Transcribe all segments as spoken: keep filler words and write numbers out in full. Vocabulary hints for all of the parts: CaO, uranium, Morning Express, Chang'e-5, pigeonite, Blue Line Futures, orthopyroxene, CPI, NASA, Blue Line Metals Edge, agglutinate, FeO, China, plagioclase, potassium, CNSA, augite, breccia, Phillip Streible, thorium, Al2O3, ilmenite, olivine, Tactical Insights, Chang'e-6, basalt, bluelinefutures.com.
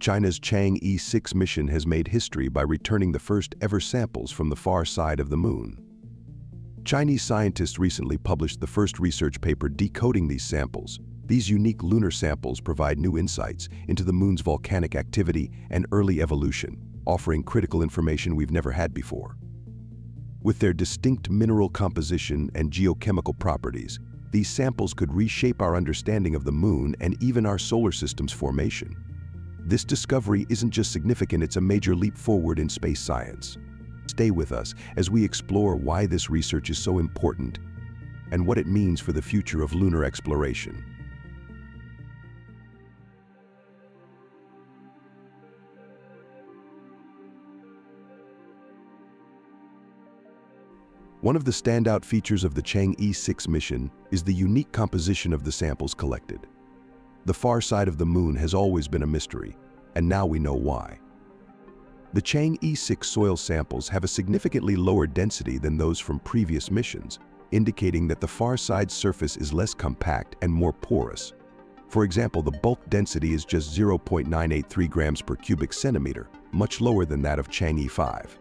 China's Chang'e six mission has made history by returning the first ever samples from the far side of the moon. Chinese scientists recently published the first research paper decoding these samples. These unique lunar samples provide new insights into the moon's volcanic activity and early evolution, offering critical information we've never had before. With their distinct mineral composition and geochemical properties, these samples could reshape our understanding of the moon and even our solar system's formation. This discovery isn't just significant, it's a major leap forward in space science. Stay with us as we explore why this research is so important and what it means for the future of lunar exploration. One of the standout features of the Chang'e six mission is the unique composition of the samples collected. The far side of the moon has always been a mystery, and now we know why. The Chang'e six soil samples have a significantly lower density than those from previous missions, indicating that the far side's surface is less compact and more porous. For example, the bulk density is just zero point nine eight three grams per cubic centimeter, much lower than that of Chang'e five.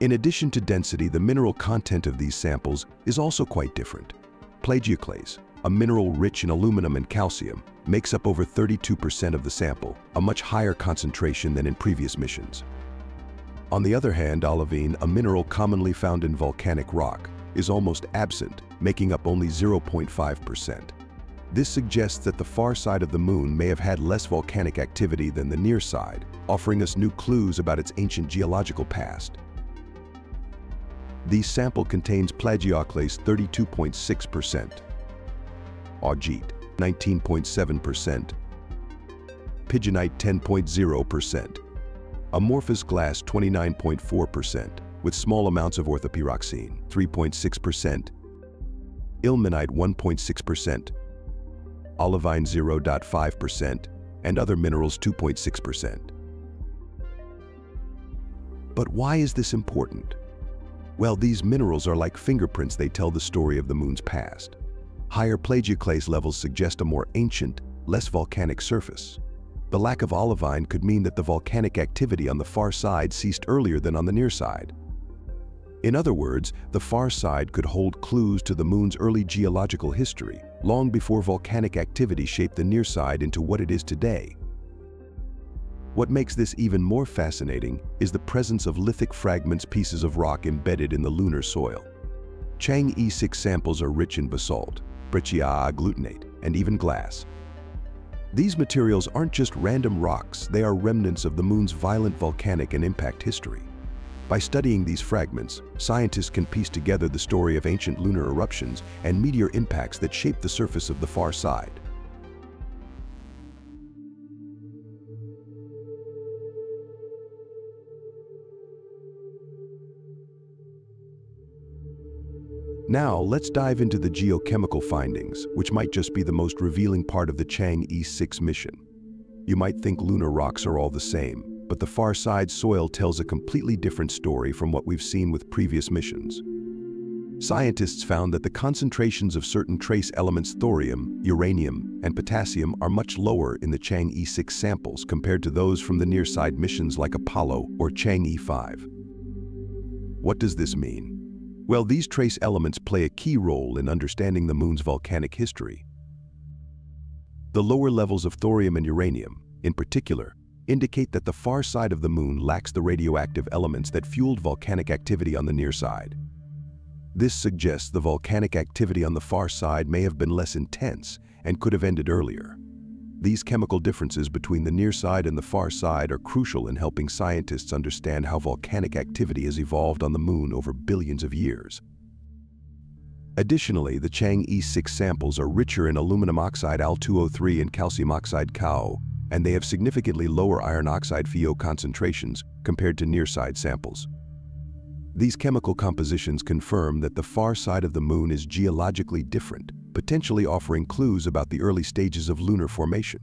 In addition to density, the mineral content of these samples is also quite different. Plagioclase, a mineral rich in aluminum and calcium, makes up over thirty-two percent of the sample, a much higher concentration than in previous missions. On the other hand, olivine, a mineral commonly found in volcanic rock, is almost absent, making up only zero point five percent. This suggests that the far side of the moon may have had less volcanic activity than the near side, offering us new clues about its ancient geological past. The sample contains plagioclase thirty-two point six percent, augite nineteen point seven percent, pigeonite ten point zero percent, amorphous glass twenty-nine point four percent, with small amounts of orthopyroxene three point six percent, ilmenite one point six percent, olivine zero point five percent, and other minerals two point six percent. But why is this important? Well, these minerals are like fingerprints. They tell the story of the moon's past. Higher plagioclase levels suggest a more ancient, less volcanic surface. The lack of olivine could mean that the volcanic activity on the far side ceased earlier than on the near side. In other words, the far side could hold clues to the moon's early geological history, long before volcanic activity shaped the near side into what it is today. What makes this even more fascinating is the presence of lithic fragments, pieces of rock embedded in the lunar soil. Chang'e six samples are rich in basalt, breccia, agglutinate, and even glass. These materials aren't just random rocks, they are remnants of the moon's violent volcanic and impact history. By studying these fragments, scientists can piece together the story of ancient lunar eruptions and meteor impacts that shaped the surface of the far side. Now, let's dive into the geochemical findings, which might just be the most revealing part of the Chang'e six mission. You might think lunar rocks are all the same, but the far side soil tells a completely different story from what we've seen with previous missions. Scientists found that the concentrations of certain trace elements thorium, uranium, and potassium are much lower in the Chang'e six samples compared to those from the near-side missions like Apollo or Chang'e five. What does this mean? Well, these trace elements play a key role in understanding the moon's volcanic history. The lower levels of thorium and uranium, in particular, indicate that the far side of the moon lacks the radioactive elements that fueled volcanic activity on the near side. This suggests the volcanic activity on the far side may have been less intense and could have ended earlier. These chemical differences between the near side and the far side are crucial in helping scientists understand how volcanic activity has evolved on the moon over billions of years. Additionally, the Chang'e six samples are richer in aluminum oxide A L two O three and calcium oxide C A O, and they have significantly lower iron oxide F e O concentrations compared to near side samples. These chemical compositions confirm that the far side of the moon is geologically different, potentially offering clues about the early stages of lunar formation.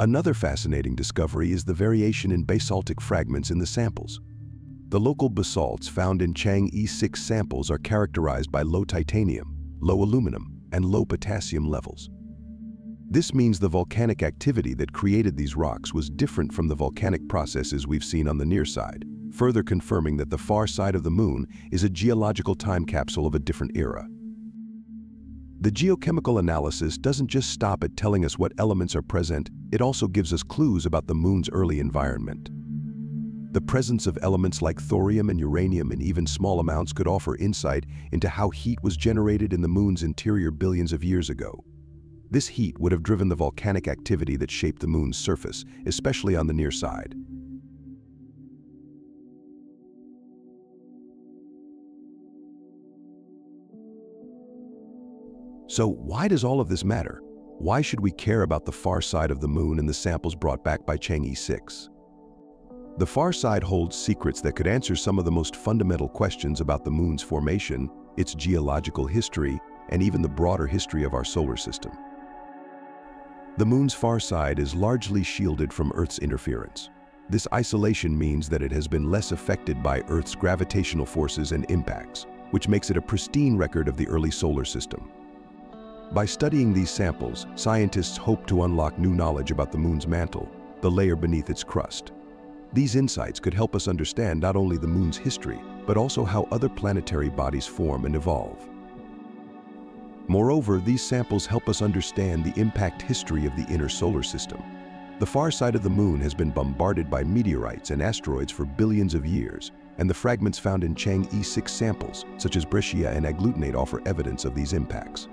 Another fascinating discovery is the variation in basaltic fragments in the samples. The local basalts found in Chang'e six samples are characterized by low titanium, low aluminum, and low potassium levels. This means the volcanic activity that created these rocks was different from the volcanic processes we've seen on the near side, further confirming that the far side of the moon is a geological time capsule of a different era. The geochemical analysis doesn't just stop at telling us what elements are present, it also gives us clues about the moon's early environment. The presence of elements like thorium and uranium in even small amounts could offer insight into how heat was generated in the moon's interior billions of years ago. This heat would have driven the volcanic activity that shaped the moon's surface, especially on the near side. So why does all of this matter? Why should we care about the far side of the moon and the samples brought back by Chang'e six? The far side holds secrets that could answer some of the most fundamental questions about the moon's formation, its geological history, and even the broader history of our solar system. The moon's far side is largely shielded from Earth's interference. This isolation means that it has been less affected by Earth's gravitational forces and impacts, which makes it a pristine record of the early solar system. By studying these samples, scientists hope to unlock new knowledge about the moon's mantle, the layer beneath its crust. These insights could help us understand not only the moon's history, but also how other planetary bodies form and evolve. Moreover, these samples help us understand the impact history of the inner solar system. The far side of the moon has been bombarded by meteorites and asteroids for billions of years, and the fragments found in Chang'e six samples, such as breccia and agglutinate, offer evidence of these impacts.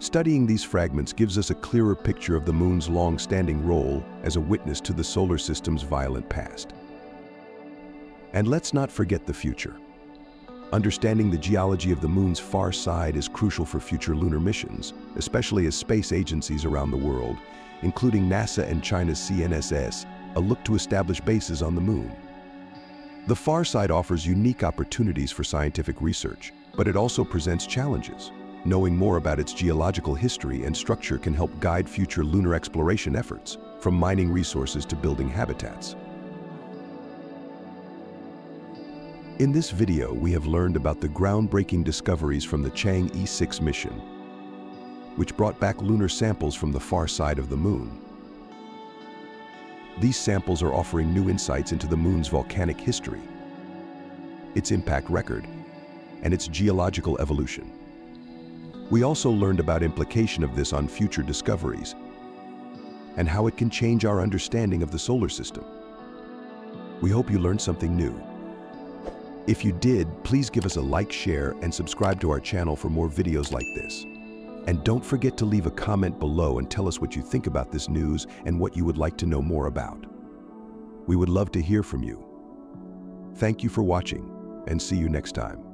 Studying these fragments gives us a clearer picture of the moon's long-standing role as a witness to the solar system's violent past. And let's not forget the future. Understanding the geology of the moon's far side is crucial for future lunar missions, especially as space agencies around the world, including NASA and China's C N S A, look to establish bases on the moon. The far side offers unique opportunities for scientific research, but it also presents challenges. Knowing more about its geological history and structure can help guide future lunar exploration efforts, from mining resources to building habitats. In this video, we have learned about the groundbreaking discoveries from the Chang'e six mission, which brought back lunar samples from the far side of the moon. These samples are offering new insights into the moon's volcanic history, its impact record, and its geological evolution. We also learned about the implication of this on future discoveries and how it can change our understanding of the solar system. We hope you learned something new. If you did, please give us a like, share, and subscribe to our channel for more videos like this. And don't forget to leave a comment below and tell us what you think about this news and what you would like to know more about. We would love to hear from you. Thank you for watching, and see you next time.